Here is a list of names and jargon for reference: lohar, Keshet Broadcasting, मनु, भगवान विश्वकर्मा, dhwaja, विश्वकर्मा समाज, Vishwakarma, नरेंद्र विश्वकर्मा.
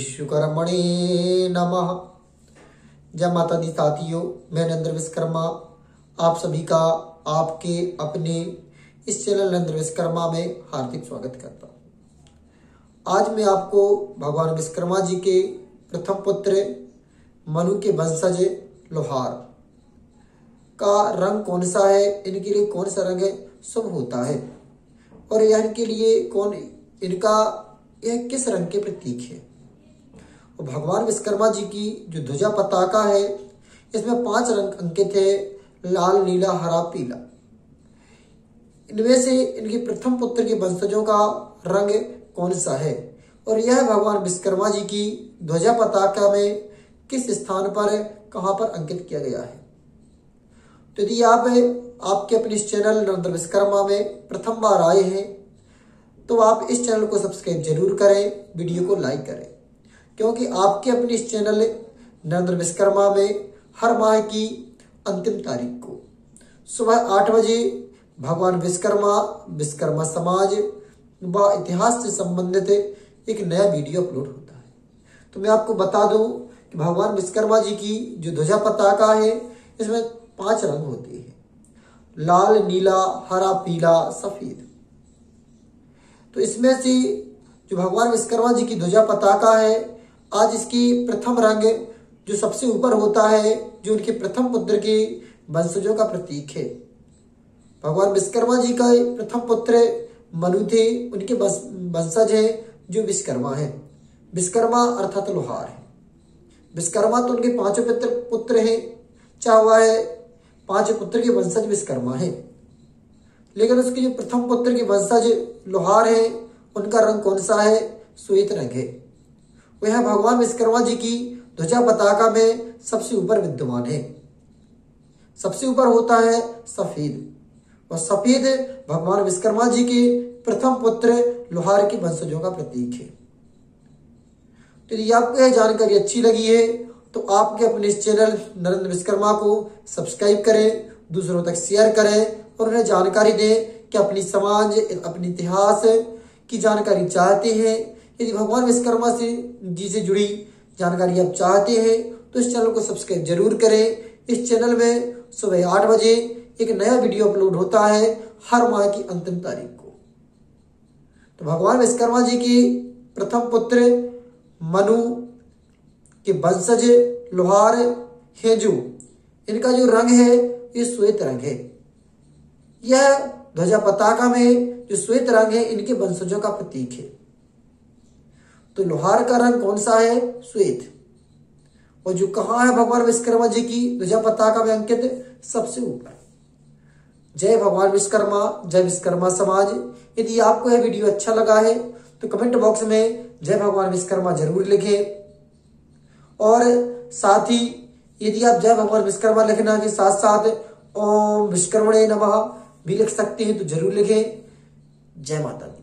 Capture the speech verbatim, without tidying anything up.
विश्वकर्मणे नमः। जय माता दी साथियों, मैं नरेंद्र विश्वकर्मा आप सभी का आपके अपने इस चैनल नरेंद्र विश्वकर्मा में हार्दिक स्वागत करता हूँ। आज मैं आपको भगवान विश्वकर्मा जी के प्रथम पुत्र मनु के वंशज लोहार का रंग कौन सा है, इनके लिए कौन सा रंग है शुभ होता है और यह इनके लिए कौन इनका यह किस रंग के प्रतीक है। और भगवान विश्वकर्मा जी की जो ध्वजा पताका है इसमें पांच रंग अंकित है, लाल, नीला, हरा, पीला। इनमें से इनके प्रथम पुत्र के वंशजों का रंग कौन सा है और यह भगवान विश्वकर्मा जी की ध्वजा पताका में किस स्थान पर कहां पर अंकित किया गया है। तो यदि आप आपके अपने इस चैनल नरेंद्र विश्वकर्मा में प्रथम बार आए हैं तो आप इस चैनल को सब्सक्राइब जरूर करें, वीडियो को लाइक करें, क्योंकि आपके अपने इस चैनल नरेंद्र विश्वकर्मा में हर माह की अंतिम तारीख को सुबह आठ बजे भगवान विश्वकर्मा, विश्वकर्मा समाज व इतिहास से संबंधित एक नया वीडियो अपलोड होता है। तो मैं आपको बता दूं कि भगवान विश्वकर्मा जी की जो ध्वजा पताका है इसमें पांच रंग होते हैं, लाल, नीला, हरा, पीला, सफेद। तो इसमें से जो भगवान विश्वकर्मा जी की ध्वजा पताका है आज इसकी प्रथम रंग जो सबसे ऊपर होता है जो उनके प्रथम पुत्र के वंशजों का प्रतीक है। भगवान विश्वकर्मा जी का प्रथम पुत्र मनु थे, उनके वंशज है जो विश्वकर्मा है। विश्वकर्मा अर्थात लोहार है। विश्वकर्मा तो उनके पांचों पुत्र पुत्र है, चाहे वह है पांच पुत्र के वंशज विश्वकर्मा है, लेकिन उसके जो प्रथम पुत्र के वंशज लोहार है उनका रंग कौन सा है, श्वेत रंग है। वह भगवान विश्वकर्मा जी की ध्वजा पताका में सबसे ऊपर विद्यमान है। सबसे ऊपर होता है सफेद और सफेद भगवान विश्वकर्मा जी के प्रथम पुत्र लोहार के वंशजों का प्रतीक है। तो यदि आपको यह जानकारी अच्छी लगी है तो आपके अपने इस चैनल नरेंद्र विश्वकर्मा को सब्सक्राइब करें, दूसरों तक शेयर करें और उन्हें जानकारी दें कि अपनी समाज अपने इतिहास की जानकारी चाहते हैं। यदि भगवान विश्वकर्मा से जी से जुड़ी जानकारी आप चाहते हैं तो इस चैनल को सब्सक्राइब जरूर करें। इस चैनल में सुबह आठ बजे एक नया वीडियो अपलोड होता है हर माह की अंतिम तारीख को। तो भगवान विश्वकर्मा जी की प्रथम पुत्र मनु के वंशज लोहार है जो इनका जो रंग है ये श्वेत रंग है। यह ध्वजा पताका में जो श्वेत रंग है इनके वंशजों का प्रतीक है। तो लोहार का रंग कौन सा है, श्वेत, और जो कहाँ है भगवान विश्वकर्मा जी की ध्वजा पताका में अंकित सबसे ऊपर। जय भगवान विश्वकर्मा, जय विश्वकर्मा समाज। यदि आपको यह वीडियो अच्छा लगा है तो कमेंट बॉक्स में जय भगवान विश्वकर्मा जरूर लिखें और साथ ही यदि आप जय भगवान विश्वकर्मा लिखना के साथ साथ ओम विश्वकर्मणे नमः भी लिख सकते हैं तो जरूर लिखें। जय माता दी।